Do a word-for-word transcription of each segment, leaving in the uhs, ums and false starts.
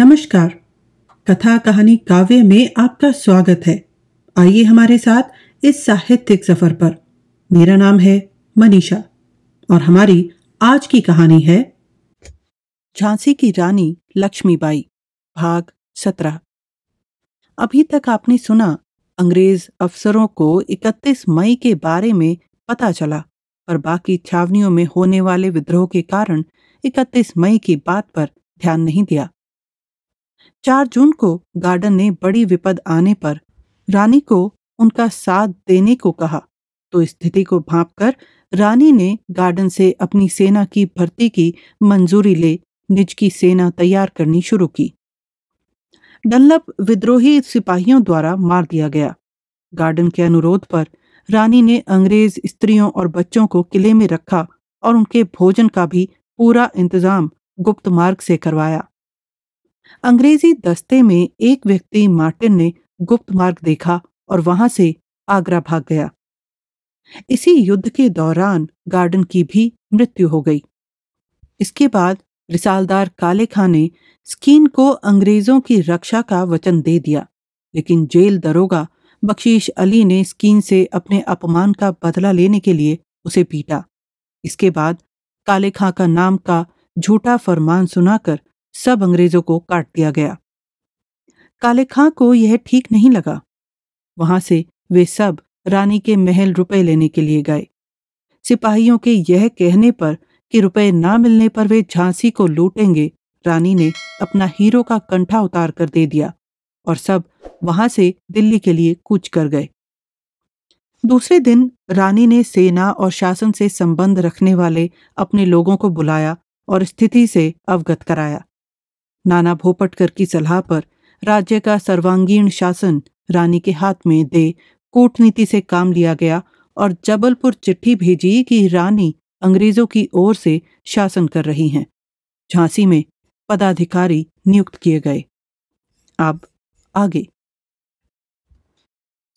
नमस्कार, कथा कहानी काव्य में आपका स्वागत है। आइए हमारे साथ इस साहित्यिक सफर पर। मेरा नाम है मनीषा और हमारी आज की कहानी है झांसी की रानी लक्ष्मीबाई, भाग सत्रह। अभी तक आपने सुना अंग्रेज अफसरों को इकतीस मई के बारे में पता चला, पर बाकी छावनियों में होने वाले विद्रोह के कारण इकतीस मई की बात पर ध्यान नहीं दिया। चार जून को गार्डन ने बड़ी विपद आने पर रानी को उनका साथ देने को कहा, तो स्थिति को भांपकर रानी ने गार्डन से अपनी सेना की भर्ती की मंजूरी ले निज की सेना तैयार करनी शुरू की। डनलप विद्रोही सिपाहियों द्वारा मार दिया गया। गार्डन के अनुरोध पर रानी ने अंग्रेज स्त्रियों और बच्चों को किले में रखा और उनके भोजन का भी पूरा इंतजाम गुप्त मार्ग से करवाया। अंग्रेजी दस्ते में एक व्यक्ति मार्टिन ने गुप्त मार्ग देखा और वहां से आगरा भाग गया। इसी युद्ध के दौरान गार्डन की भी मृत्यु हो गई। इसके बाद रिसालदार काले खां ने स्कीन को अंग्रेजों की रक्षा का वचन दे दिया, लेकिन जेल दरोगा बख्शीश अली ने स्कीन से अपने अपमान का बदला लेने के लिए उसे पीटा। इसके बाद काले खां का नाम का झूठा फरमान सुनाकर सब अंग्रेजों को काट दिया गया। काले खां को यह ठीक नहीं लगा। वहां से वे सब रानी के महल रुपए लेने के लिए गए। सिपाहियों के यह कहने पर कि रुपए ना मिलने पर वे झांसी को लूटेंगे, रानी ने अपना हीरो का कंठा उतार कर दे दिया और सब वहां से दिल्ली के लिए कूच कर गए। दूसरे दिन रानी ने सेना और शासन से संबंध रखने वाले अपने लोगों को बुलाया और स्थिति से अवगत कराया। नाना भोपटकर की सलाह पर राज्य का सर्वांगीण शासन रानी के हाथ में दे कूटनीति से काम लिया गया और जबलपुर चिट्ठी भेजी कि रानी अंग्रेजों की ओर से शासन कर रही हैं। झांसी में पदाधिकारी नियुक्त किए गए। अब आगे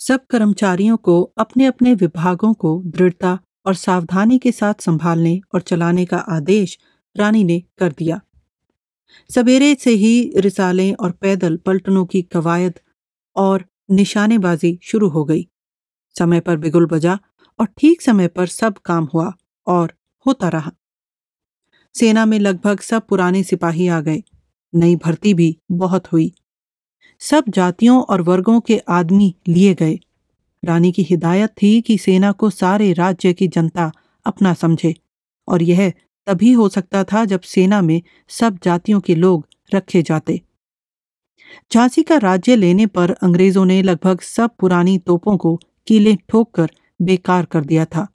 सब कर्मचारियों को अपने अपने विभागों को दृढ़ता और सावधानी के साथ संभालने और चलाने का आदेश रानी ने कर दिया। सवेरे से ही रिसाले और पैदल पलटनों की कवायद और निशानेबाजी शुरू हो गई। समय पर बिगुल बजा और ठीक समय पर सब काम हुआ और होता रहा। सेना में लगभग सब पुराने सिपाही आ गए। नई भर्ती भी बहुत हुई। सब जातियों और वर्गों के आदमी लिए गए। रानी की हिदायत थी कि सेना को सारे राज्य की जनता अपना समझे, और यह तभी हो सकता था जब सेना में सब जातियों के लोग रखे जाते। झांसी का राज्य लेने पर अंग्रेजों ने लगभग सब पुरानी तोपों को कीलें ठोक कर बेकार कर दिया था।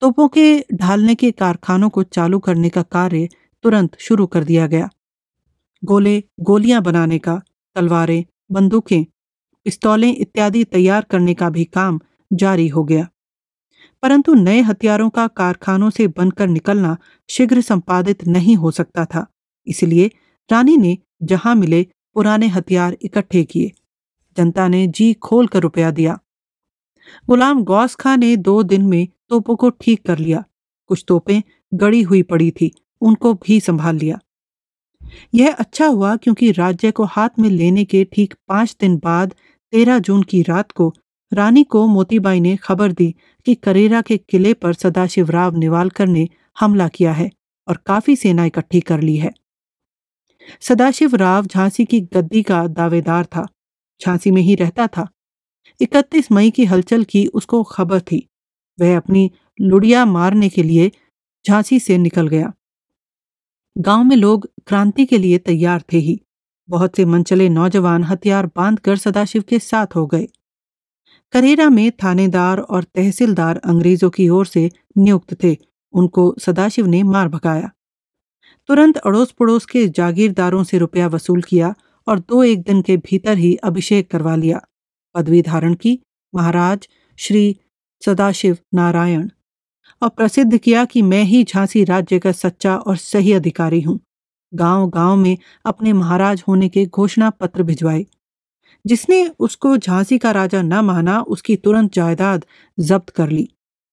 तोपों के ढालने के कारखानों को चालू करने का कार्य तुरंत शुरू कर दिया गया। गोले गोलियां बनाने का, तलवारें, बंदूकें, पिस्तौलें इत्यादि तैयार करने का भी काम जारी हो गया, परंतु नए हथियारों का कारखानों से बनकर निकलना शीघ्र संपादित नहीं हो सकता था। इसलिए रानी ने जहां मिले पुराने हथियार इकट्ठे किए। जनता ने जी खोल कर रुपया दिया। गुलाम गौस खां ने दो दिन में तोपों को ठीक कर लिया। कुछ तोपें गड़ी हुई पड़ी थी, उनको भी संभाल लिया। यह अच्छा हुआ क्योंकि राज्य को हाथ में लेने के ठीक पांच दिन बाद तेरह जून की रात को रानी को मोतीबाई ने खबर दी कि करेरा के किले पर सदाशिवराव निवालकर ने हमला किया है और काफी सेना इकट्ठी कर ली है। सदाशिवराव झांसी की गद्दी का दावेदार था। झांसी में ही रहता था। इकतीस मई की हलचल की उसको खबर थी। वह अपनी लुड़िया मारने के लिए झांसी से निकल गया। गांव में लोग क्रांति के लिए तैयार थे ही। बहुत से मनचले नौजवान हथियार बांधकर सदाशिव के साथ हो गए। करेरा में थानेदार और तहसीलदार अंग्रेजों की ओर से नियुक्त थे। उनको सदाशिव ने मार भगाया। तुरंत अड़ोस पड़ोस के जागीरदारों से रुपया वसूल किया और दो एक दिन के भीतर ही अभिषेक करवा लिया। पदवी धारण की महाराज श्री सदाशिव नारायण और प्रसिद्ध किया कि मैं ही झांसी राज्य का सच्चा और सही अधिकारी हूँ। गांव गांव में अपने महाराज होने के घोषणा पत्र भिजवाए। जिसने उसको झांसी का राजा न माना उसकी तुरंत जायदाद जब्त कर ली।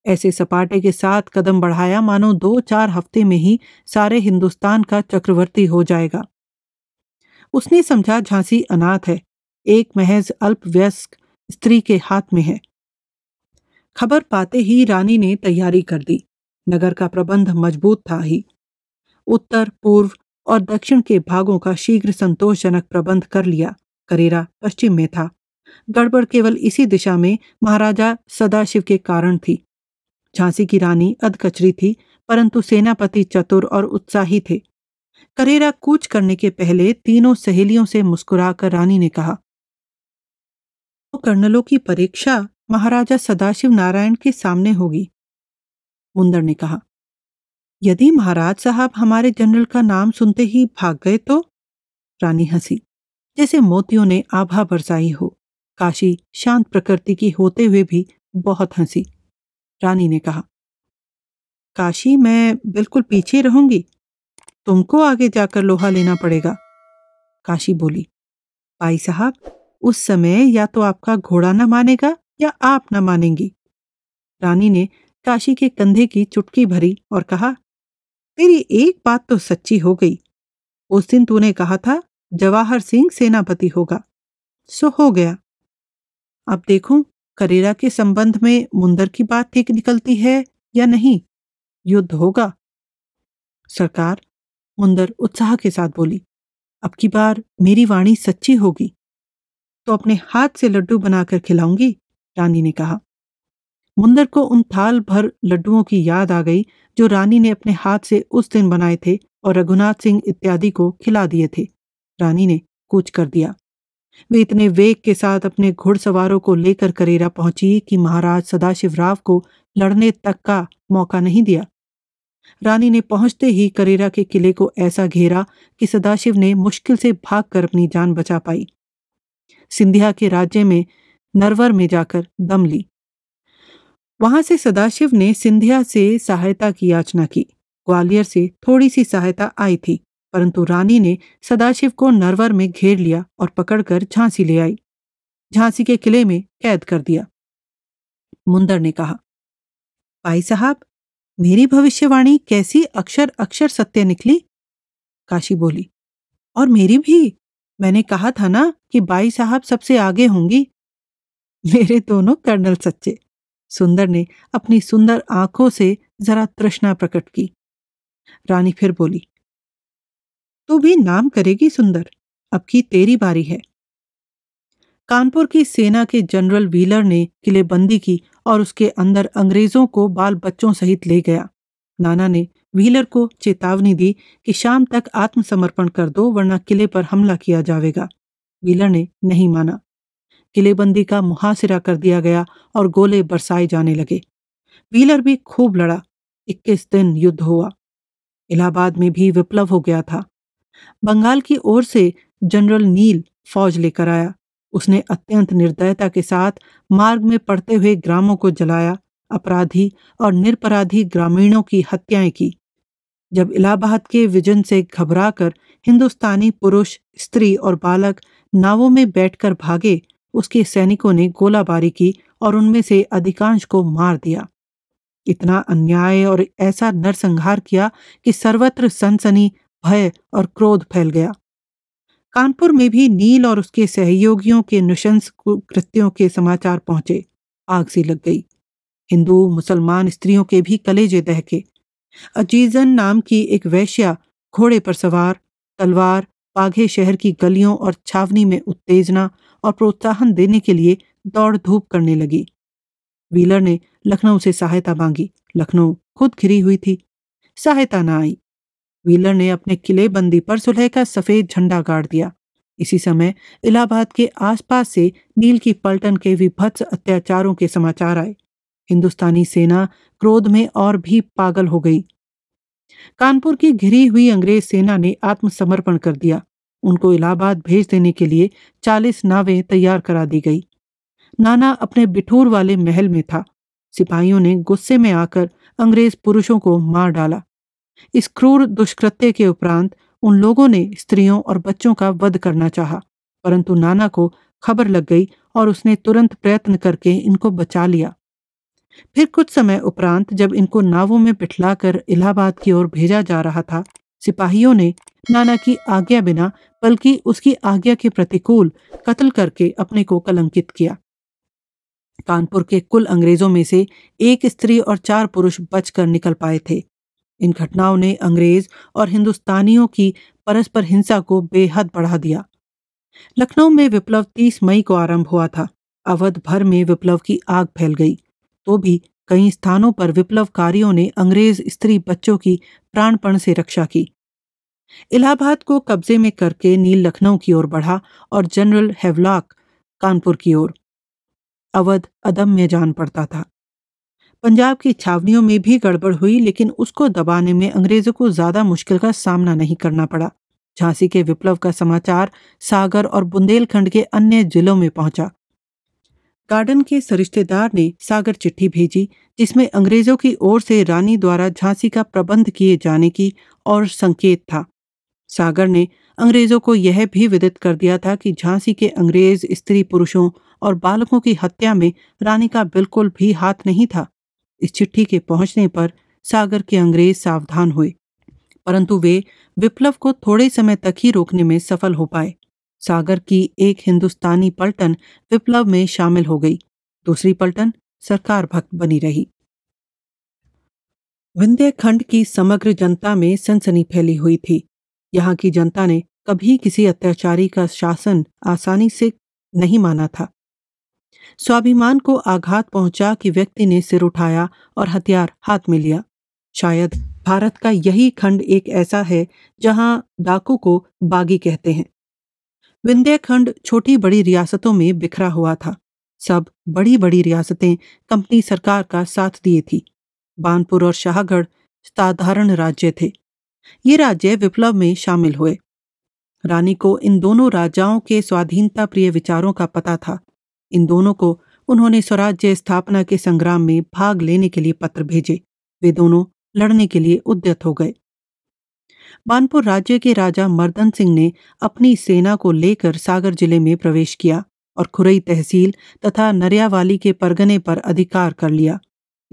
ऐसे सपाटे के साथ कदम बढ़ाया मानो दो चार हफ्ते में ही सारे हिंदुस्तान का चक्रवर्ती हो जाएगा। उसने समझा झांसी अनाथ है, एक महज अल्पवयस्क स्त्री के हाथ में है। खबर पाते ही रानी ने तैयारी कर दी। नगर का प्रबंध मजबूत था ही। उत्तर, पूर्व और दक्षिण के भागों का शीघ्र संतोषजनक प्रबंध कर लिया। करेरा पश्चिम में था। गड़बड़ केवल इसी दिशा में महाराजा सदाशिव के कारण थी। झांसी की रानी अधकचरी थी, परंतु सेनापति चतुर और उत्साही थे। करेरा कूच करने के पहले तीनों सहेलियों से मुस्कुराकर रानी ने कहा, तो कर्नलों की परीक्षा महाराजा सदाशिव नारायण के सामने होगी। मुंदर ने कहा, यदि महाराज साहब हमारे जनरल का नाम सुनते ही भाग गए तो? रानी हंसी, जैसे मोतियों ने आभा बरसाई हो। काशी शांत प्रकृति की होते हुए भी बहुत हंसी। रानी ने कहा, काशी मैं बिल्कुल पीछे रहूंगी, तुमको आगे जाकर लोहा लेना पड़ेगा। काशी बोली, भाई साहब उस समय या तो आपका घोड़ा न मानेगा या आप न मानेंगी। रानी ने काशी के कंधे की चुटकी भरी और कहा, तेरी एक बात तो सच्ची हो गई। उस दिन तूने कहा था जवाहर सिंह सेनापति होगा, सो हो गया। अब देखूं करेरा के संबंध में मुंदर की बात ठीक निकलती है या नहीं। युद्ध होगा सरकार। मुंदर उत्साह के साथ बोली, अब की बार मेरी वाणी सच्ची होगी, तो अपने हाथ से लड्डू बनाकर खिलाऊंगी। रानी ने कहा। मुंदर को उन थाल भर लड्डुओं की याद आ गई जो रानी ने अपने हाथ से उस दिन बनाए थे और रघुनाथ सिंह इत्यादि को खिला दिए थे। रानी ने कूच कर दिया। वे इतने वेग के साथ अपने घुड़सवारों को लेकर करेरा पहुंची कि महाराज सदाशिवराव को लड़ने तक का मौका नहीं दिया। रानी ने पहुंचते ही करेरा के किले को ऐसा घेरा कि सदाशिव ने मुश्किल से भागकर अपनी जान बचा पाई। सिंधिया के राज्य में नरवर में जाकर दम ली। वहां से सदाशिव ने सिंधिया से सहायता की याचना की। ग्वालियर से थोड़ी सी सहायता आई थी, परंतु रानी ने सदाशिव को नरवर में घेर लिया और पकड़कर झांसी ले आई। झांसी के किले में कैद कर दिया। मुंदर ने कहा, भाई साहब मेरी भविष्यवाणी कैसी अक्षर अक्षर सत्य निकली। काशी बोली, और मेरी भी। मैंने कहा था ना कि बाई साहब सबसे आगे होंगी। मेरे दोनों कर्नल सच्चे। सुंदर ने अपनी सुंदर आंखों से जरा तृष्णा प्रकट की। रानी फिर बोली, तू भी नाम करेगी सुंदर, अब की तेरी बारी है। कानपुर की सेना के जनरल व्हीलर ने किलेबंदी की और उसके अंदर अंग्रेजों को बाल बच्चों सहित ले गया। नाना ने व्हीलर को चेतावनी दी कि शाम तक आत्मसमर्पण कर दो वरना किले पर हमला किया जाएगा। व्हीलर ने नहीं माना। किलेबंदी का मुहासिरा कर दिया गया और गोले बरसाए जाने लगे। व्हीलर भी खूब लड़ा। इक्कीस दिन युद्ध हुआ। इलाहाबाद में भी विप्लव हो गया था। बंगाल की ओर से जनरल नील फौज लेकर आया। उसने अत्यंत निर्दयता के साथ मार्ग में पड़ते हुए ग्रामों को जलाया, अपराधी और निरपराधी ग्रामीणों की हत्याएं की। जब इलाहाबाद के विजन से घबराकर हिंदुस्तानी पुरुष, स्त्री और बालक नावों में बैठकर भागे, उसके सैनिकों ने गोलाबारी की और उनमें से अधिकांश को मार दिया। इतना अन्याय और ऐसा नरसंहार किया कि सर्वत्र सनसनी, भय और क्रोध फैल गया। कानपुर में भी नील और उसके सहयोगियों के नृशंस कृत्यों के समाचार पहुंचे। आग सी लग गई। हिंदू मुसलमान स्त्रियों के भी कलेजे दहके। अजीजन नाम की एक वैश्या घोड़े पर सवार, तलवार बाघे शहर की गलियों और छावनी में उत्तेजना और प्रोत्साहन देने के लिए दौड़ धूप करने लगी। व्हीलर ने लखनऊ से सहायता मांगी। लखनऊ खुद घिरी हुई थी, सहायता ना आई। व्हीलर ने अपने किलेबंदी पर सुलह का सफेद झंडा गाड़ दिया। इसी समय इलाहाबाद के आसपास से नील की पलटन के विभत्स अत्याचारों के समाचार आए। हिंदुस्तानी सेना क्रोध में और भी पागल हो गई। कानपुर की घिरी हुई अंग्रेज सेना ने आत्मसमर्पण कर दिया। उनको इलाहाबाद भेज देने के लिए चालीस नावें तैयार करा दी गई। नाना अपने बिठूर वाले महल में था। सिपाहियों ने गुस्से में आकर अंग्रेज पुरुषों को मार डाला। इस क्रूर दुष्कृत्य के उपरांत उन लोगों ने स्त्रियों और बच्चों का वध करना चाहा, परंतु नाना को खबर लग गई और उसने तुरंत प्रयत्न करके इनको बचा लिया। फिर कुछ समय उपरांत जब इनको नावों में बिठलाकर इलाहाबाद की ओर भेजा जा रहा था सिपाहियों ने नाना की आज्ञा बिना बल्कि उसकी आज्ञा के प्रतिकूल कत्ल करके अपने को कलंकित किया। कानपुर के कुल अंग्रेजों में से एक स्त्री और चार पुरुष बचकर निकल पाए थे। इन घटनाओं ने अंग्रेज और हिंदुस्तानियों की परस्पर हिंसा को बेहद बढ़ा दिया। लखनऊ में विप्लव तीस मई को आरंभ हुआ था। अवध भर में विप्लव की आग फैल गई तो भी कई स्थानों पर विप्लवकारियों ने अंग्रेज स्त्री बच्चों की प्राणपण से रक्षा की। इलाहाबाद को कब्जे में करके नील लखनऊ की ओर बढ़ा और जनरल हैवलॉक कानपुर की ओर। अवध अदम्य जान पड़ता था। पंजाब की छावनियों में भी गड़बड़ हुई, लेकिन उसको दबाने में अंग्रेजों को ज्यादा मुश्किल का सामना नहीं करना पड़ा। झांसी के विप्लव का समाचार सागर और बुंदेलखंड के अन्य जिलों में पहुंचा। गार्डन के सरिश्तेदार ने सागर चिट्ठी भेजी जिसमें अंग्रेजों की ओर से रानी द्वारा झांसी का प्रबंध किए जाने की और संकेत था। सागर ने अंग्रेजों को यह भी विदित कर दिया था कि झांसी के अंग्रेज स्त्री पुरुषों और बालकों की हत्या में रानी का बिल्कुल भी हाथ नहीं था। इस चिट्ठी के पहुंचने पर सागर के अंग्रेज सावधान हुए, परंतु वे विप्लव को थोड़े समय तक ही रोकने में सफल हो पाए। सागर की एक हिंदुस्तानी पलटन विप्लव में शामिल हो गई, दूसरी पलटन सरकार भक्त बनी रही। विंध्यखंड की समग्र जनता में सनसनी फैली हुई थी। यहाँ की जनता ने कभी किसी अत्याचारी का शासन आसानी से नहीं माना था। स्वाभिमान को आघात पहुंचा कि व्यक्ति ने सिर उठाया और हथियार हाथ में लिया। शायद भारत का यही खंड एक ऐसा है जहां डाकू को बागी कहते हैं। विंध्यखंड छोटी बड़ी रियासतों में बिखरा हुआ था। सब बड़ी बड़ी रियासतें कंपनी सरकार का साथ दिए थी। बानपुर और शाहगढ़ साधारण राज्य थे। ये राज्य विप्लव में शामिल हुए। रानी को इन दोनों राजाओं के स्वाधीनता प्रिय विचारों का पता था। इन दोनों को उन्होंने स्वराज्य स्थापना के संग्राम में भाग लेने के लिए पत्र भेजे। वे दोनों लड़ने के लिए उद्यत हो गए। बानपुर राज्य के राजा मर्दन सिंह ने अपनी सेना को लेकर सागर जिले में प्रवेश किया और खुरई तहसील तथा नरियावाली के परगने पर अधिकार कर लिया।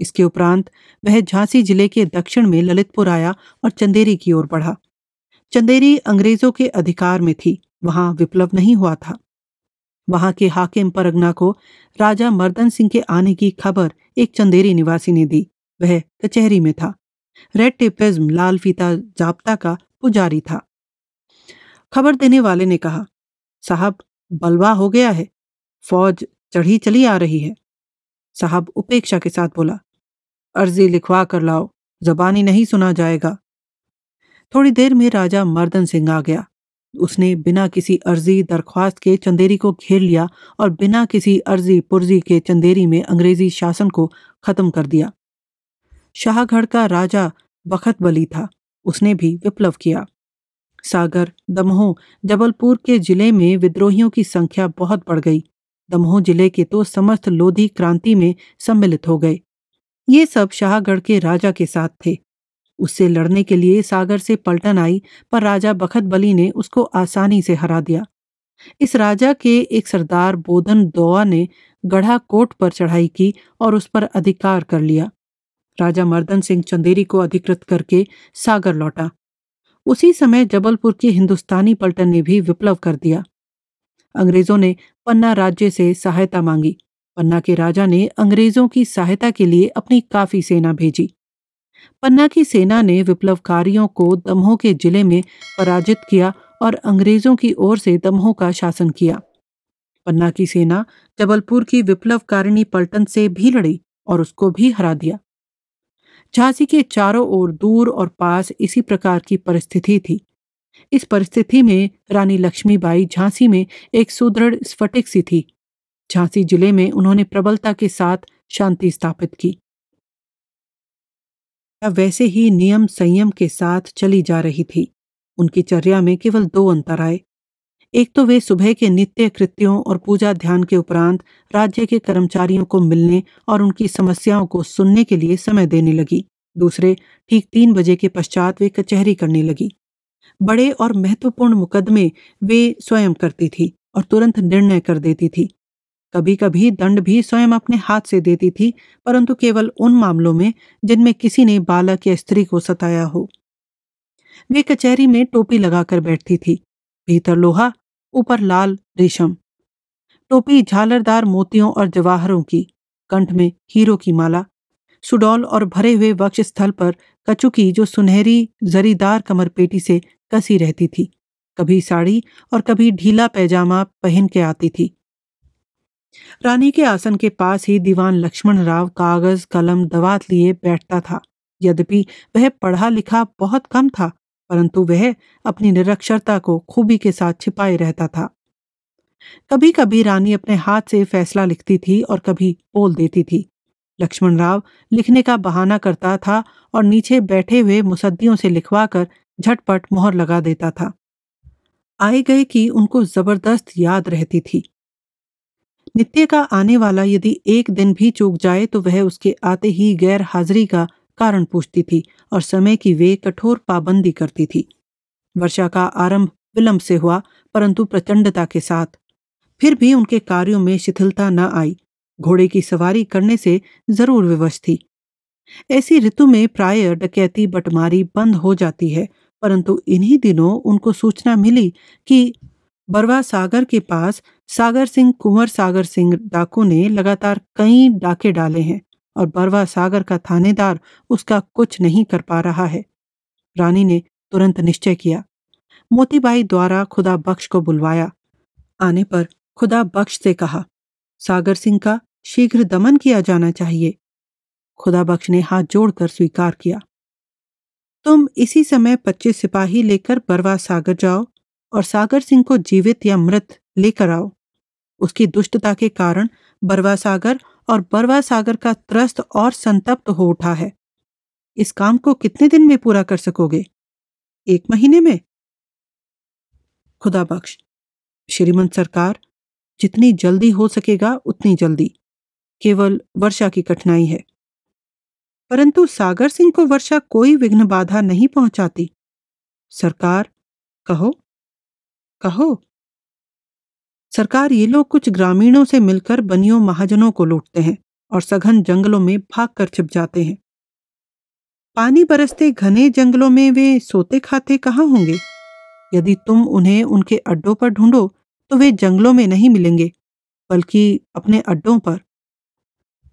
इसके उपरांत वह झांसी जिले के दक्षिण में ललितपुर आया और चंदेरी की ओर बढ़ा। चंदेरी अंग्रेजों के अधिकार में थी, वहां विप्लव नहीं हुआ था। वहां के हाकिम परगना को राजा मर्दन सिंह के आने की खबर एक चंदेरी निवासी ने दी। वह कचहरी में था। रेड टेपिज्म लाल फीता जाप्ता का पुजारी था। खबर देने वाले ने कहा, साहब बलवा हो गया है, फौज चढ़ी चली आ रही है। साहब उपेक्षा के साथ बोला, अर्जी लिखवा कर लाओ, जबानी नहीं सुना जाएगा। थोड़ी देर में राजा मर्दन सिंह आ गया। उसने बिना किसी अर्जी दरख्वास्त के चंदेरी को घेर लिया और बिना किसी अर्जी पुर्जी के चंदेरी में अंग्रेजी शासन को खत्म कर दिया। शाहगढ़ का राजा बखत बली था। उसने भी विप्लव किया। सागर, दमोह, जबलपुर के जिले में विद्रोहियों की संख्या बहुत बढ़ गई। दमोह जिले के तो समस्त लोधी क्रांति में सम्मिलित हो गए। ये सब शाहगढ़ के राजा के साथ थे। उससे लड़ने के लिए सागर से पलटन आई, पर राजा बखत बली ने उसको आसानी से हरा दिया। इस राजा के एक सरदार बोधन दोआ ने गढ़ा कोट पर चढ़ाई की और उस पर अधिकार कर लिया। राजा मर्दन सिंह चंदेरी को अधिकृत करके सागर लौटा। उसी समय जबलपुर की हिंदुस्तानी पलटन ने भी विप्लव कर दिया। अंग्रेजों ने पन्ना राज्य से सहायता मांगी। पन्ना के राजा ने अंग्रेजों की सहायता के लिए अपनी काफी सेना भेजी। पन्ना की सेना ने विप्लवकारियों को दमोह के जिले में पराजित किया और अंग्रेजों की ओर से दमोह का शासन किया। पन्ना की सेना जबलपुर की विप्लवकारिणी पलटन से भी लड़ी और उसको भी हरा दिया। झांसी के चारों ओर दूर और पास इसी प्रकार की परिस्थिति थी। इस परिस्थिति में रानी लक्ष्मीबाई झांसी में एक सुदृढ़ स्फटिक सी थी। झांसी जिले में उन्होंने प्रबलता के साथ शांति स्थापित की। वैसे ही नियम संयम के साथ चली जा रही थी। उनकी चर्या में केवल दो अंतर आए। एक तो वे सुबह के नित्य कृत्यों और पूजा ध्यान के उपरांत राज्य के कर्मचारियों को मिलने और उनकी समस्याओं को सुनने के लिए समय देने लगी। दूसरे, ठीक तीन बजे के पश्चात वे कचहरी करने लगी। बड़े और महत्वपूर्ण मुकदमे वे स्वयं करती थी और तुरंत निर्णय कर देती थी। कभी कभी दंड भी स्वयं अपने हाथ से देती थी, परंतु केवल उन मामलों में जिनमें किसी ने बालक या स्त्री को सताया हो। वे कचहरी में टोपी लगाकर बैठती थी। भीतर लोहा, ऊपर लाल रेशम टोपी झालरदार मोतियों और जवाहरों की, कंठ में हीरो की माला, सुडौल और भरे हुए वक्ष स्थल पर कचुकी जो सुनहरी जरीदार कमरपेटी से कसी रहती थी। कभी साड़ी और कभी ढीला पैजामा पहन के आती थी। रानी के आसन के पास ही दीवान लक्ष्मण राव कागज कलम दवात लिए बैठता था। यद्यपि वह पढ़ा लिखा बहुत कम था, परंतु वह अपनी निरक्षरता को खूबी के साथ छिपाए रहता था। कभी कभी रानी अपने हाथ से फैसला लिखती थी और कभी बोल देती थी। लक्ष्मण राव लिखने का बहाना करता था और नीचे बैठे हुए मुसद्दियों से लिखवाकर झटपट मोहर लगा देता था। आए गए की उनको जबरदस्त याद रहती थी। नित्य का आने वाला यदि एक दिन भी चूक जाए तो वह उसके आते ही गैर हाजिरी का कारण पूछती थी और समय की वे कठोर पाबंदी करती थी। वर्षा का आरंभ विलंब से हुआ, परंतु प्रचंडता के साथ। फिर भी उनके कार्यों में शिथिलता न आई। घोड़े की सवारी करने से जरूर विवश थी। ऐसी ऋतु में प्राय डकैती बटमारी बंद हो जाती है, परंतु इन्हीं दिनों उनको सूचना मिली कि बरवासागर के पास सागर सिंह कुंवर सागर सिंह डाकू ने लगातार कई डाके डाले हैं और बरवासागर का थानेदार उसका कुछ नहीं कर पा रहा है। रानी ने तुरंत निश्चय किया। मोतीबाई द्वारा खुदाबख्श को बुलवाया। आने पर खुदाबख्श से कहा, सागर सिंह का शीघ्र दमन किया जाना चाहिए। खुदाबख्श ने हाथ जोड़कर स्वीकार किया। तुम इसी समय पच्चीस सिपाही लेकर बरवासागर जाओ और सागर सिंह को जीवित या मृत लेकर आओ। उसकी दुष्टता के कारण बरवासागर और बरवासागर का त्रस्त और संतप्त हो उठा है। इस काम को कितने दिन में पूरा कर सकोगे? एक महीने में? खुदाबख्श, श्रीमंत सरकार, जितनी जल्दी हो सकेगा उतनी जल्दी। केवल वर्षा की कठिनाई है। परंतु सागर सिंह को वर्षा कोई विघ्न बाधा नहीं पहुंचाती। सरकार, कहो कहो। सरकार, ये लोग कुछ ग्रामीणों से मिलकर बनियों महाजनों को लूटते हैं और सघन जंगलों में भागकर छिप जाते हैं। पानी बरसते घने जंगलों में वे सोते खाते कहाँ होंगे? यदि तुम उन्हें उनके अड्डों पर ढूंढो तो वे जंगलों में नहीं मिलेंगे, बल्कि अपने अड्डों पर।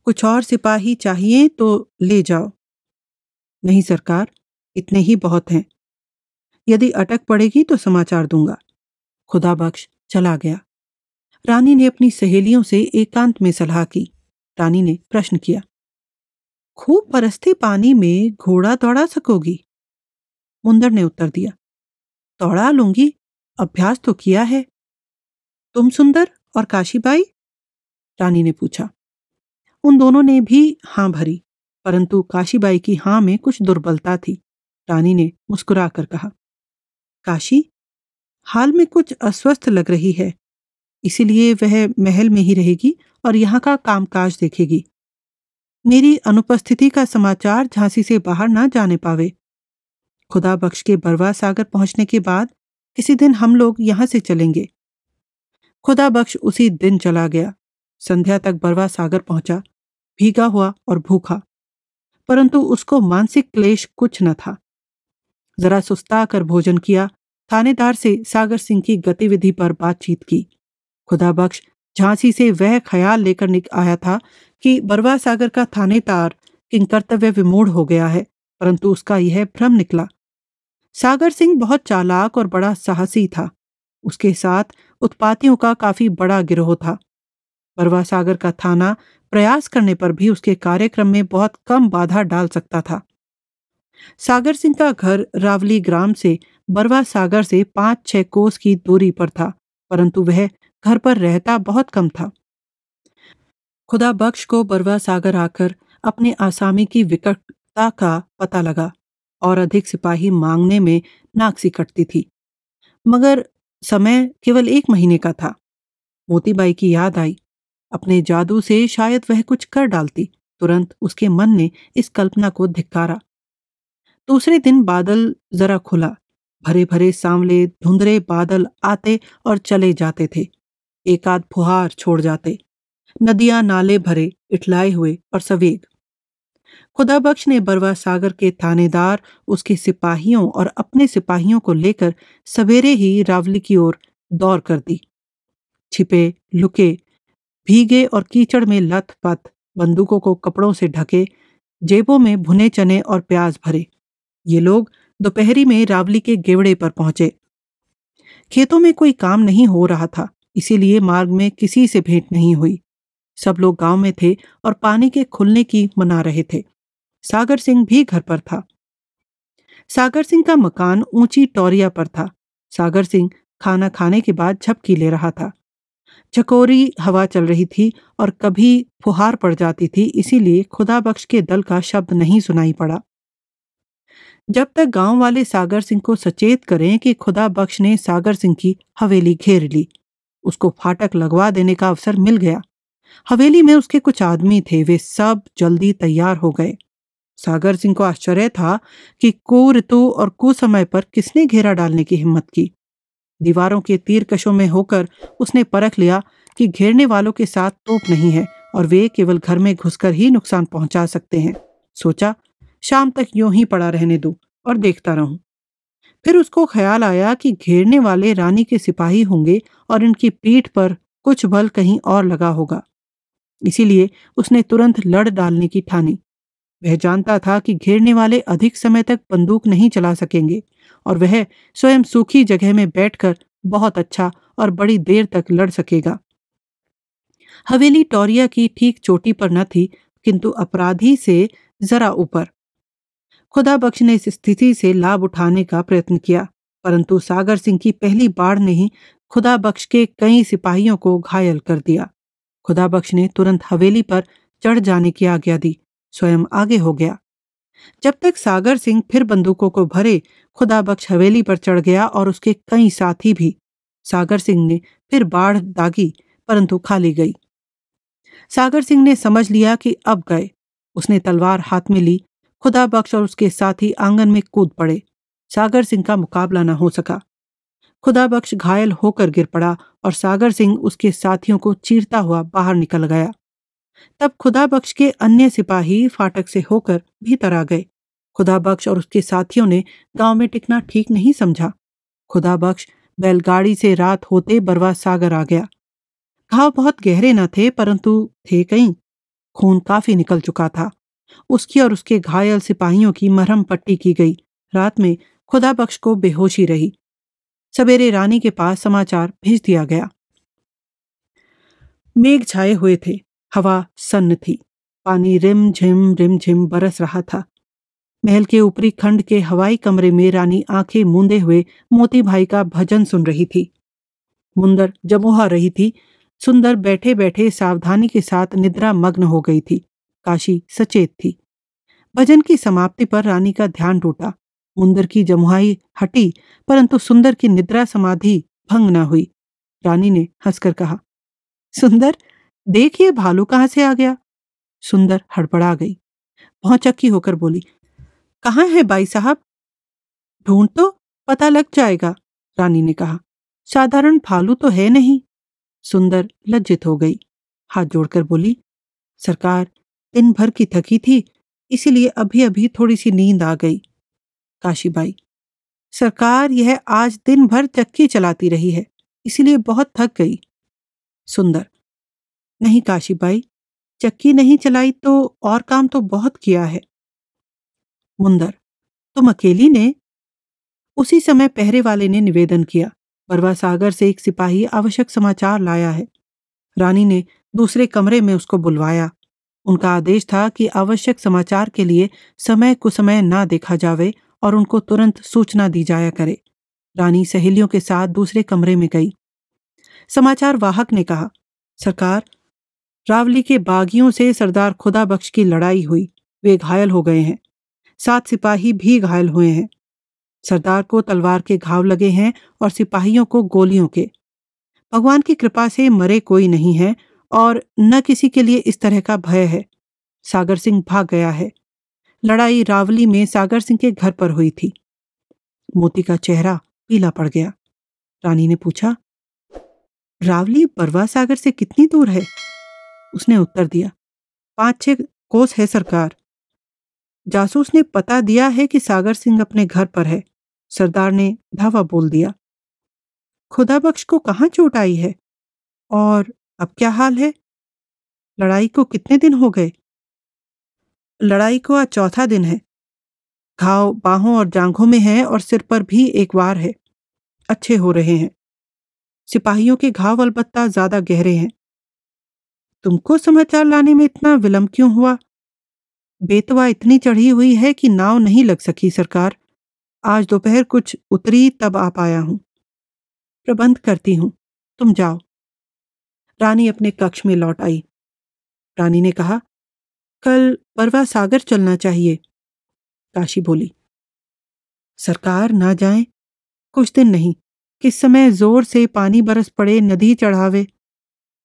कुछ और सिपाही चाहिए तो ले जाओ। नहीं सरकार, इतने ही बहुत हैं। यदि अटक पड़ेगी तो समाचार दूंगा। खुदाबख्श चला गया। रानी ने अपनी सहेलियों से एकांत में सलाह की। रानी ने प्रश्न किया, खूब बरसते पानी में घोड़ा दौड़ा सकोगी? मुंदर ने उत्तर दिया, दौड़ा लूंगी, अभ्यास तो किया है। तुम सुंदर और काशीबाई? रानी ने पूछा। उन दोनों ने भी हाँ भरी, परंतु काशीबाई की हाँ में कुछ दुर्बलता थी। रानी ने मुस्कुरा कर कहा, काशी हाल में कुछ अस्वस्थ लग रही है, इसीलिए वह महल में ही रहेगी और यहाँ का कामकाज देखेगी। मेरी अनुपस्थिति का समाचार झांसी से बाहर ना जाने पावे। खुदाबख्श के बरवासागर पहुंचने के बाद किसी दिन हम लोग यहाँ से चलेंगे। खुदाबख्श उसी दिन चला गया। संध्या तक बरवासागर पहुंचा, भीगा हुआ और भूखा, परंतु उसको मानसिक क्लेश कुछ न था। जरा सुस्ता कर भोजन किया। थानेदार से सागर सिंह की गतिविधि पर बातचीत की। खुदाबख्श झांसी से वह ख्याल लेकर निकल आया था कि बरवासागर का थानेदार किंकर्तव्य विमूढ़ हो गया है, परंतु उसका यह भ्रम निकला। सागर सिंह बहुत चालाक और बड़ा साहसी था। उसके साथ उत्पातियों का काफी बड़ा गिरोह था। बरवासागर का थाना प्रयास करने पर भी उसके कार्यक्रम में बहुत कम बाधा डाल सकता था। सागर सिंह का घर रावली ग्राम से बरवासागर से पांच छह कोस की दूरी पर था, परंतु वह घर पर रहता बहुत कम था। खुदाबख्श को बरवासागर आकर अपने आसामी की विकटता का पता लगा और अधिक सिपाही मांगने में नाक सी कटती थी, मगर समय केवल एक महीने का था। मोतीबाई की याद आई। अपने जादू से शायद वह कुछ कर डालती। तुरंत उसके मन ने इस कल्पना को धिक्कारा। दूसरे दिन बादल जरा खुला। भरे भरे सांवले धुंधले बादल आते और चले जाते थे, एक आध फुहार छोड़ जाते। नदियां नाले भरे, इटलाए हुए और सवेग। खुदाबख्श ने बरवासागर के थानेदार, उसके सिपाहियों और अपने सिपाहियों को लेकर सवेरे ही रावली की ओर दौड़ कर दी। छिपे, लुके, भीगे और कीचड़ में लथ पथ, बंदूकों को कपड़ों से ढके, जेबों में भुने चने और प्याज भरे ये लोग दोपहरी में रावली के गेवड़े पर पहुंचे। खेतों में कोई काम नहीं हो रहा था, इसीलिए मार्ग में किसी से भेंट नहीं हुई। सब लोग गांव में थे और पानी के खुलने की मना रहे थे। सागर सिंह भी घर पर था। सागर सिंह का मकान ऊंची टोरिया पर था। सागर सिंह खाना खाने के बाद झपकी ले रहा था। चकोरी हवा चल रही थी और कभी फुहार पड़ जाती थी, इसीलिए खुदाबख्श के दल का शब्द नहीं सुनाई पड़ा। जब तक गांव वाले सागर सिंह को सचेत करें कि खुदाबख्श ने सागर सिंह की हवेली घेर ली, उसको फाटक लगवा देने का अवसर मिल गया। हवेली में उसके कुछ आदमी थे, वे सब जल्दी तैयार हो गए। सागर सिंह को आश्चर्य था कि कुऋतु और कुसमय पर किसने घेरा डालने की हिम्मत की। दीवारों के तीरकशों में होकर उसने परख लिया कि घेरने वालों के साथ तोप नहीं है और वे केवल घर में घुसकर ही नुकसान पहुंचा सकते हैं। सोचा, शाम तक यूं ही पड़ा रहने दूं और देखता रहूं। फिर उसको ख्याल आया कि घेरने वाले रानी के सिपाही होंगे और इनकी पीठ पर कुछ बल कहीं और लगा होगा, इसीलिए उसने तुरंत लड़ डालने की ठानी। वह जानता था कि घेरने वाले अधिक समय तक बंदूक नहीं चला सकेंगे और वह स्वयं सूखी जगह में बैठकर बहुत अच्छा और बड़ी देर तक लड़ सकेगा। हवेली टोरिया की ठीक चोटी पर न थी, किंतु अपराधी से जरा ऊपर। खुदाबख्श ने इस स्थिति से लाभ उठाने का प्रयत्न किया, परंतु सागर सिंह की पहली बाढ़ ने ही खुदाबख्श के कई सिपाहियों को घायल कर दिया। खुदाबख्श ने तुरंत हवेली पर चढ़ जाने की आज्ञा दी, स्वयं आगे हो गया। जब तक सागर सिंह फिर बंदूकों को भरे, खुदाबख्श हवेली पर चढ़ गया और उसके कई साथी भी। सागर सिंह ने फिर बाढ़ दागी, परंतु खाली गई। सागर सिंह ने समझ लिया कि अब गए। उसने तलवार हाथ में ली। खुदाबख्श और उसके साथी आंगन में कूद पड़े। सागर सिंह का मुकाबला न हो सका। खुदाबख्श घायल होकर गिर पड़ा और सागर सिंह उसके साथियों को चीरता हुआ बाहर निकल गया। तब खुदाबख्श के अन्य सिपाही फाटक से होकर भीतर आ गए। खुदाबख्श और उसके साथियों ने गांव में टिकना ठीक नहीं समझा। खुदाबख्श बैलगाड़ी से रात होते बरवासागर आ गया। घाव बहुत गहरे न थे, परंतु थे कहीं। खून काफी निकल चुका था। उसकी और उसके घायल सिपाहियों की मरहम पट्टी की गई। रात में खुदाबख्श को बेहोशी रही। सवेरे रानी के पास समाचार भेज दिया गया। मेघ छाए हुए थे, हवा सन्न थी, पानी रिम झिम रिम झिम बरस रहा था। महल के ऊपरी खंड के हवाई कमरे में रानी आंखें मूंदे हुए मोतीबाई का भजन सुन रही थी। मुंदर जमोह रही थी। सुंदर बैठे बैठे सावधानी के साथ निद्रा मग्न हो गई थी। काशी सचेत थी। भजन की समाप्ति पर रानी का ध्यान टूटा। मुंदर की जमुहाई हटी, परंतु सुंदर की निद्रा समाधि भंग न हुई। रानी ने हंसकर कहा, सुंदर देखिए भालू कहाँ से आ गया। सुंदर हड़बड़ा गई। भौचक्की होकर बोली, कहाँ है बाई साहब? ढूंढ तो पता लग जाएगा, रानी ने कहा। साधारण भालू तो है नहीं। सुंदर लज्जित हो गई। हाथ जोड़कर बोली, सरकार दिन भर की थकी थी, इसीलिए अभी अभी थोड़ी सी नींद आ गई। काशीबाई, सरकार यह आज दिन भर चक्की चलाती रही है, इसीलिए बहुत थक गई। सुंदर, नहीं काशीबाई, चक्की नहीं चलाई तो और काम तो बहुत किया है। मुंदर, तुम अकेली ने? उसी समय पहरे वाले ने निवेदन किया, बरवासागर से एक सिपाही आवश्यक समाचार लाया है। रानी ने दूसरे कमरे में उसको बुलवाया। उनका आदेश था कि आवश्यक समाचार के लिए समय कुसमय ना देखा जावे और उनको तुरंत सूचना दी जाया करे। रानी सहेलियों के साथ दूसरे कमरे में गई। समाचार वाहक ने कहा, सरकार, रावली के बागियों से सरदार खुदाबख्श की लड़ाई हुई, वे घायल हो गए हैं। सात सिपाही भी घायल हुए हैं। सरदार को तलवार के घाव लगे हैं और सिपाहियों को गोलियों के। भगवान की कृपा से मरे कोई नहीं है और न किसी के लिए इस तरह का भय है। सागर सिंह भाग गया है। लड़ाई रावली में सागर सिंह के घर पर हुई थी। मोती का चेहरा पीला पड़ गया। रानी ने पूछा, रावली बरवासागर से कितनी दूर है? उसने उत्तर दिया, पांच छह कोस है सरकार। जासूस ने पता दिया है कि सागर सिंह अपने घर पर है, सरदार ने धावा बोल दिया। खुदाबख्श को कहाँ चोट आई है और अब क्या हाल है? लड़ाई को कितने दिन हो गए? लड़ाई को आज चौथा दिन है। घाव बाहों और जांघों में है और सिर पर भी एक वार है। अच्छे हो रहे हैं। सिपाहियों के घाव अलबत्ता ज्यादा गहरे हैं। तुमको समाचार लाने में इतना विलंब क्यों हुआ? बेतवा इतनी चढ़ी हुई है कि नाव नहीं लग सकी सरकार। आज दोपहर कुछ उतरी तब आ पाया हूं। प्रबंध करती हूं, तुम जाओ। रानी अपने कक्ष में लौट आई। रानी ने कहा, कल बरवासागर चलना चाहिए। काशी बोली, सरकार ना जाए। कुछ दिन नहीं, किस समय जोर से पानी बरस पड़े, नदी चढ़ावे।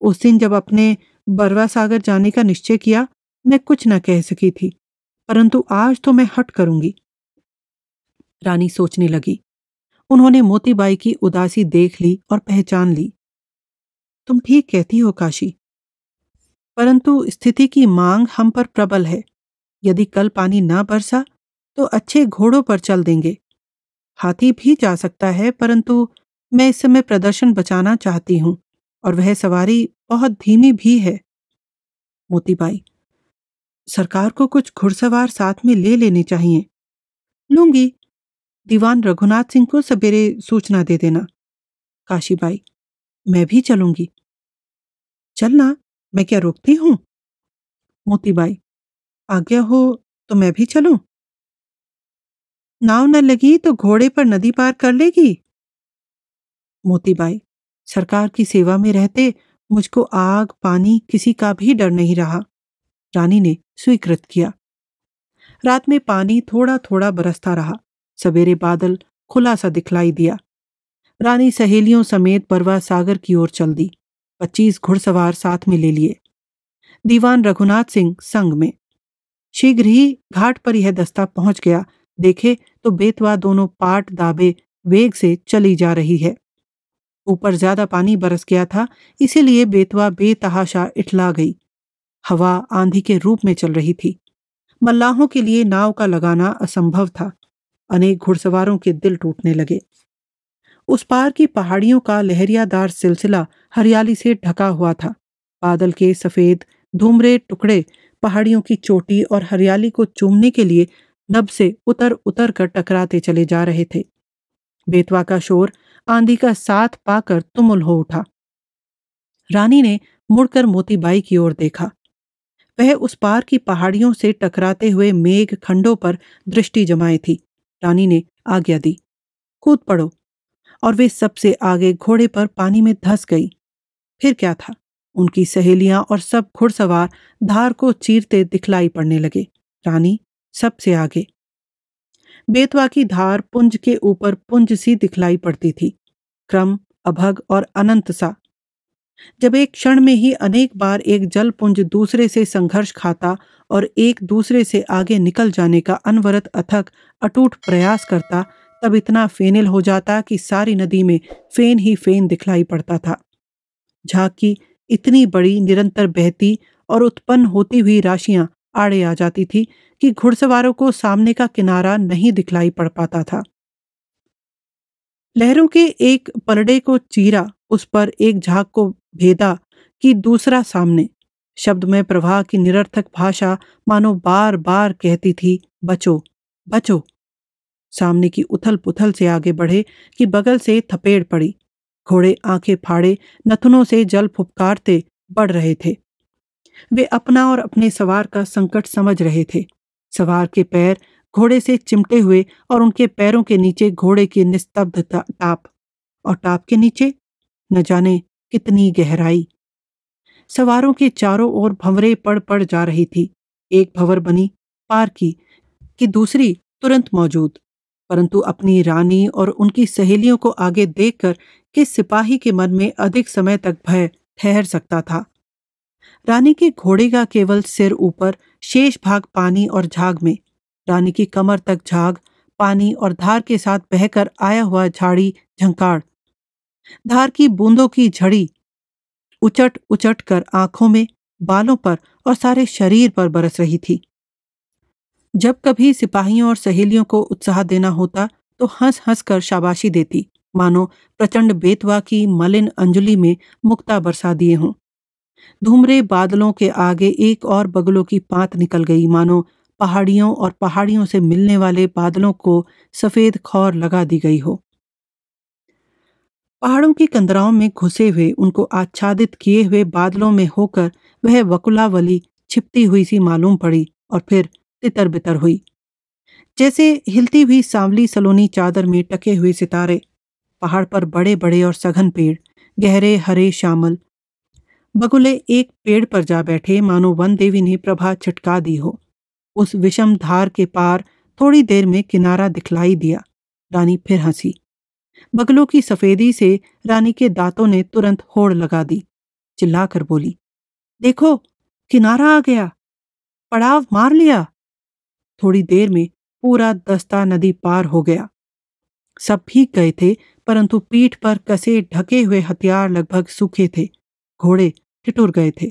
उस दिन जब अपने बरवासागर जाने का निश्चय किया मैं कुछ न कह सकी थी, परंतु आज तो मैं हट करूंगी। रानी सोचने लगी। उन्होंने मोतीबाई की उदासी देख ली और पहचान ली। तुम ठीक कहती हो काशी, परंतु स्थिति की मांग हम पर प्रबल है। यदि कल पानी ना बरसा तो अच्छे घोड़ों पर चल देंगे। हाथी भी जा सकता है, परंतु मैं इस समय प्रदर्शन बचाना चाहती हूं और वह सवारी बहुत धीमी भी है। मोतीबाई, सरकार को कुछ घुड़सवार साथ में ले लेने चाहिए। लूंगी। दीवान रघुनाथ सिंह को सवेरे सूचना दे देना। काशीबाई, मैं भी चलूंगी। चलना, मैं क्या रोकती हूं? मोतीबाई, आज्ञा हो तो मैं भी चलूं। नाव न लगी तो घोड़े पर नदी पार कर लेगी। मोतीबाई, सरकार की सेवा में रहते मुझको आग पानी किसी का भी डर नहीं रहा। रानी ने स्वीकृत किया। रात में पानी थोड़ा थोड़ा बरसता रहा। सवेरे बादल खुला सा दिखलाई दिया। रानी सहेलियों समेत बरवा सागर की ओर चल दी। पच्चीस घुड़सवार साथ में ले लिए, दीवान रघुनाथ सिंह संग में। शीघ्र ही घाट पर यह दस्ता पहुंच गया। देखे तो बेतवा दोनों पाट दाबे वेग से चली जा रही है। ऊपर ज्यादा पानी बरस गया था, इसीलिए बेतवा बेतहाशा इठला गई। हवा आंधी के रूप में चल रही थी। मल्लाहों के लिए नाव का लगाना असंभव था। अनेक घुड़सवारों के दिल टूटने लगे। उस पार की पहाड़ियों का लहरियादार सिलसिला हरियाली से ढका हुआ था। बादल के सफेद धूमरे टुकड़े पहाड़ियों की चोटी और हरियाली को चूमने के लिए नभ से उतर उतर कर टकराते चले जा रहे थे। बेतवा का शोर आंधी का साथ पाकर तुमुल हो उठा। रानी ने मुड़कर मोतीबाई की ओर देखा। वह उस पार की पहाड़ियों से टकराते हुए मेघ खंडों पर दृष्टि जमाई थी। रानी ने आज्ञा दी, कूद पड़ो, और वे सबसे आगे घोड़े पर पानी में धंस गई। फिर क्या था, उनकी सहेलियां और सब घुड़सवार धार को चीरते दिखलाई पड़ने लगे। रानी सबसे आगे। बेतवा की धार पुंज के ऊपर पुंज सी दिखलाई पड़ती थी, क्रम अभग और अनंत सा। जब एक क्षण में ही अनेक बार एक जलपुंज दूसरे से संघर्ष खाता और एक दूसरे से आगे निकल जाने का अनवरत अथक अटूट प्रयास करता, तब इतना फेनिल हो जाता कि सारी नदी में फेन ही फेन दिखलाई पड़ता था। झाग की इतनी बड़ी निरंतर बहती और उत्पन्न होती हुई राशियां आड़े आ जाती थी कि घुड़सवारों को सामने का किनारा नहीं दिखलाई पड़ पाता था। लहरों के एक पलड़े को चीरा, उस पर एक झाग को भेदा कि दूसरा सामने। शब्द में प्रवाह की निरर्थक भाषा मानो बार बार कहती थी, बचो बचो। सामने की उथल पुथल से आगे बढ़े कि बगल से थपेड़ पड़ी। घोड़े आंखें फाड़े नथुनों से जल फुफकारते बढ़ रहे थे। वे अपना और अपने सवार का संकट समझ रहे थे। सवार के पैर घोड़े से चिमटे हुए और उनके पैरों के नीचे घोड़े की निस्तब्ध टाप, और टाप के नीचे न जाने कितनी गहराई। सवारों के चारों ओर भंवरे पड़ पड़ जा रही थी। एक भंवर बनी पार की कि दूसरी तुरंत मौजूद। परंतु अपनी रानी और उनकी सहेलियों को आगे देखकर किस सिपाही के मन में अधिक समय तक भय ठहर सकता था। रानी के घोड़े का केवल सिर ऊपर, शेष भाग पानी और झाग में। रानी की कमर तक झाग, पानी और धार के साथ बहकर आया हुआ झाड़ी झंकार। धार की बूंदों की झड़ी उचट उचट कर आंखों में, बालों पर और सारे शरीर पर बरस रही थी। जब कभी सिपाहियों और सहेलियों को उत्साह देना होता तो हंस हंस कर शाबाशी देती, मानो प्रचंड बेतवा की मलिन अंजलि में मुक्ता बरसा दिए हों। धूमरे बादलों के आगे एक और बगलों की पात निकल गई, मानो पहाड़ियों और पहाड़ियों से मिलने वाले बादलों को सफेद खौर लगा दी गई हो। पहाड़ों की कंदराओं में घुसे हुए, उनको आच्छादित किए हुए बादलों में होकर वह वकुलावली छिपती हुई सी मालूम पड़ी और फिर तितर बितर हुई, जैसे हिलती हुई सांवली सलोनी चादर में टके हुए सितारे। पहाड़ पर बड़े बड़े और सघन पेड़, गहरे हरे श्यामल बगुले एक पेड़ पर जा बैठे, मानो वन देवी ने प्रभा छिटका दी हो। उस विषम धार के पार थोड़ी देर में किनारा दिखलाई दिया। रानी फिर हंसी। बगलों की सफेदी से रानी के दांतों ने तुरंत होड़ लगा दी। चिल्लाकर बोली, देखो किनारा आ गया, पड़ाव मार लिया। थोड़ी देर में पूरा दस्ता नदी पार हो गया। सब भीग गए थे, परंतु पीठ पर कसे ढके हुए हथियार लगभग सूखे थे। घोड़े ठिठुर गए थे।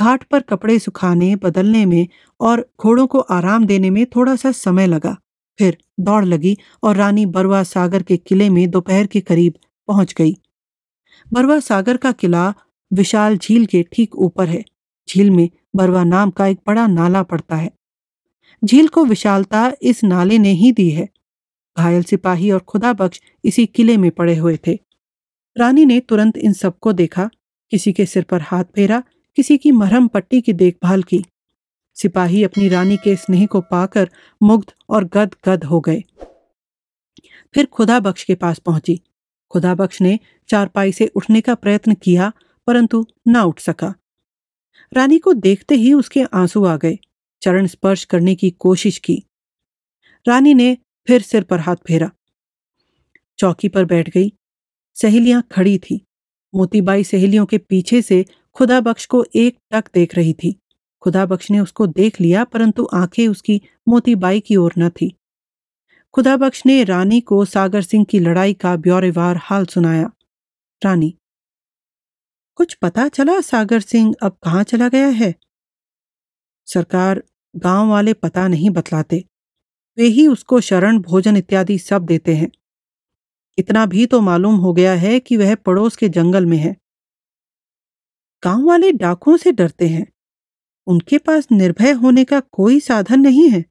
घाट पर कपड़े सुखाने, बदलने में और घोड़ों को आराम देने में थोड़ा सा समय लगा। फिर दौड़ लगी और रानी बरवासागर के किले में दोपहर के करीब पहुंच गई। बरवासागर का किला विशाल झील के ठीक ऊपर है। झील में बरवा नाम का एक बड़ा नाला पड़ता है। झील को विशालता इस नाले ने ही दी है। घायल सिपाही और खुदाबख्श इसी किले में पड़े हुए थे। रानी ने तुरंत इन सबको देखा। किसी के सिर पर हाथ फेरा, किसी की मरहम पट्टी की देखभाल की। सिपाही अपनी रानी के स्नेह को पाकर मुग्ध और गद गद हो गए। फिर खुदाबख्श के पास पहुंची। खुदाबख्श ने चारपाई से उठने का प्रयत्न किया, परंतु न उठ सका। रानी को देखते ही उसके आंसू आ गए। चरण स्पर्श करने की कोशिश की। रानी ने फिर सिर पर हाथ फेरा। चौकी पर बैठ गई। सहेलियां खड़ी थी। मोतीबाई सहेलियों के पीछे से खुदाबख्श को एक टक देख रही थी। खुदाबख्श ने उसको देख लिया, परंतु आंखें उसकी मोतीबाई की ओर न थी। खुदाबख्श ने रानी को सागर सिंह की लड़ाई का ब्यौरेवार हाल सुनाया। रानी, कुछ पता चला सागर सिंह अब कहाँ चला गया है? सरकार, गांव वाले पता नहीं बतलाते, वे ही उसको शरण, भोजन इत्यादि सब देते हैं। इतना भी तो मालूम हो गया है कि वह पड़ोस के जंगल में है। गांव वाले डाकुओं से डरते हैं, उनके पास निर्भय होने का कोई साधन नहीं है।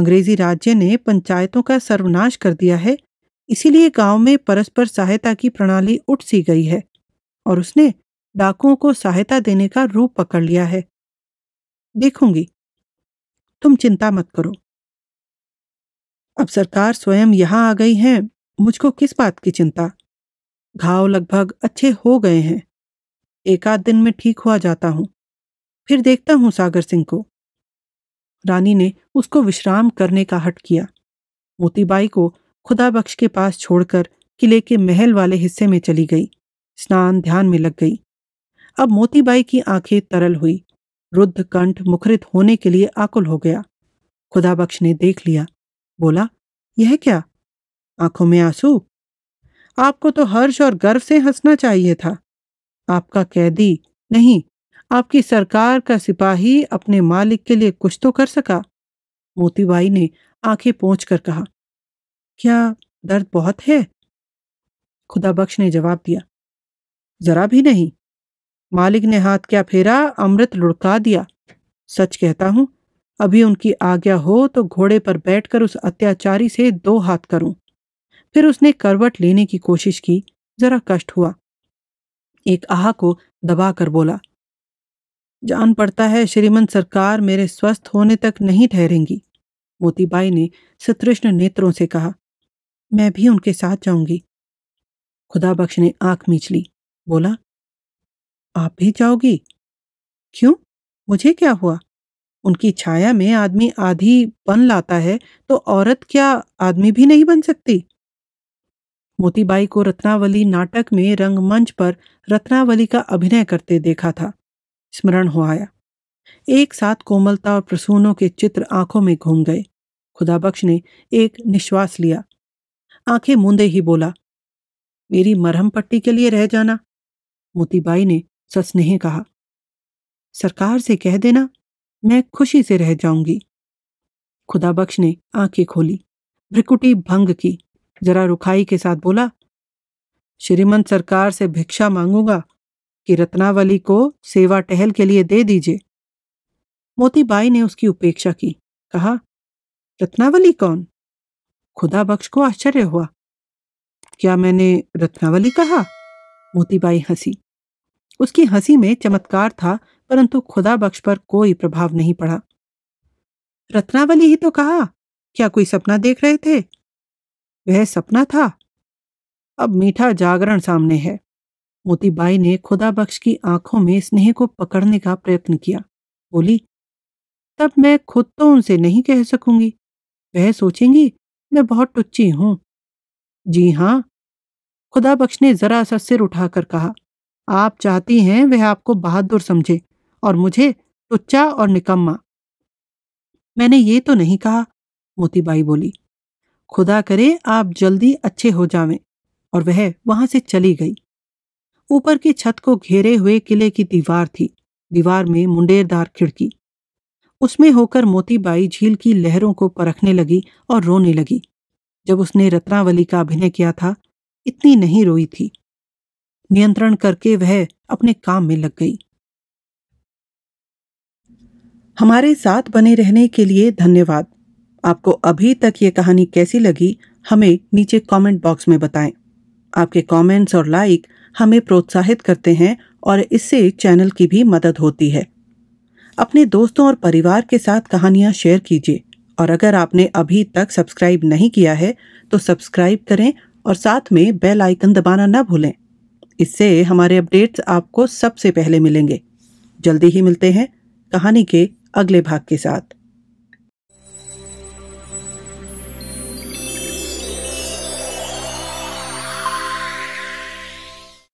अंग्रेजी राज्य ने पंचायतों का सर्वनाश कर दिया है, इसीलिए गांव में परस्पर सहायता की प्रणाली उठ सी गई है और उसने डाकुओं को सहायता देने का रूप पकड़ लिया है। देखूंगी, तुम चिंता मत करो। अब सरकार स्वयं यहाँ आ गई है, मुझको किस बात की चिंता? घाव लगभग अच्छे हो गए हैं, एक आध दिन में ठीक हुआ जाता हूँ। फिर देखता हूँ सागर सिंह को। रानी ने उसको विश्राम करने का हट किया। मोतीबाई को खुदाबख्श के पास छोड़कर किले के महल वाले हिस्से में चली गई। स्नान ध्यान में लग गई। अब मोतीबाई की आंखें तरल हुई। रुद्ध कंठ मुखरित होने के लिए आकुल हो गया। खुदाबख्श ने देख लिया, बोला, यह क्या? आंखों में आंसू? आपको तो हर्ष और गर्व से हंसना चाहिए था। आपका कैदी नहीं, आपकी सरकार का सिपाही अपने मालिक के लिए कुछ तो कर सका। मोतीबाई ने आंखें पोंछकर कहा, क्या दर्द बहुत है? खुदाबख्श ने जवाब दिया, जरा भी नहीं। मालिक ने हाथ क्या फेरा, अमृत लुढ़का दिया। सच कहता हूं, अभी उनकी आज्ञा हो तो घोड़े पर बैठकर उस अत्याचारी से दो हाथ करूं। फिर उसने करवट लेने की कोशिश की, जरा कष्ट हुआ। एक आह को दबा कर बोला, जान पड़ता है श्रीमन सरकार मेरे स्वस्थ होने तक नहीं ठहरेंगी। मोतीबाई ने सतृष्ण नेत्रों से कहा, मैं भी उनके साथ जाऊंगी। खुदाबख्श ने आंख मींच ली, बोला, आप भी जाओगी? क्यों, मुझे क्या हुआ? उनकी छाया में आदमी आधी बन लाता है, तो औरत क्या आदमी भी नहीं बन सकती? मोतीबाई को रत्नावली नाटक में रंगमंच पर रत्नावली का अभिनय करते देखा था। स्मरण हो आया। एक साथ कोमलता और प्रसूनों के चित्र आंखों में घूम गए। खुदाबख्श ने एक निश्वास लिया। आंखें मूंदे ही बोला, मेरी मरहम पट्टी के लिए रह जाना। मोतीबाई ने सस्नेह कहा, सरकार से कह देना मैं खुशी से रह जाऊंगी। खुदाबख्श ने आंखें खोली, भ्रिकुटी भंग की, जरा रुखाई के साथ बोला, श्रीमंत सरकार से भिक्षा मांगूंगा कि रत्नावली को सेवा टहल के लिए दे दीजिए। मोतीबाई ने उसकी उपेक्षा की, कहा, रत्नावली कौन? खुदाबख्श को आश्चर्य हुआ। क्या मैंने रत्नावली कहा? मोतीबाई हंसी। उसकी हंसी में चमत्कार था, परंतु खुदाबख्श पर कोई प्रभाव नहीं पड़ा। रत्नावली ही तो कहा, क्या कोई सपना देख रहे थे? वह सपना था, अब मीठा जागरण सामने है। मोतीबाई ने खुदाबख्श की आंखों में स्नेह को पकड़ने का प्रयत्न किया, बोली, तब मैं खुद तो उनसे नहीं कह सकूंगी, वह सोचेंगी मैं बहुत टुच्ची हूं। जी हाँ, खुदाबख्श ने जरा सा सिर उठाकर कहा, आप चाहती हैं वह आपको बहादुर समझे और मुझे टुच्चा और निकम्मा। मैंने ये तो नहीं कहा, मोतीबाई बोली। खुदा करे आप जल्दी अच्छे हो जावें। और वह वहां से चली गई। ऊपर की छत को घेरे हुए किले की दीवार थी, दीवार में मुंडेरदार खिड़की। उसमें होकर मोतीबाई झील की लहरों को परखने लगी और रोने लगी। जब उसने रत्नावली का अभिनय किया था, इतनी नहीं रोई थी। नियंत्रण करके वह अपने काम में लग गई। हमारे साथ बने रहने के लिए धन्यवाद। आपको अभी तक ये कहानी कैसी लगी, हमें नीचे कमेंट बॉक्स में बताएं। आपके कमेंट्स और लाइक हमें प्रोत्साहित करते हैं और इससे चैनल की भी मदद होती है। अपने दोस्तों और परिवार के साथ कहानियाँ शेयर कीजिए और अगर आपने अभी तक सब्सक्राइब नहीं किया है तो सब्सक्राइब करें और साथ में बेल आइकन दबाना न भूलें। इससे हमारे अपडेट्स आपको सबसे पहले मिलेंगे। जल्दी ही मिलते हैं कहानी के अगले भाग के साथ।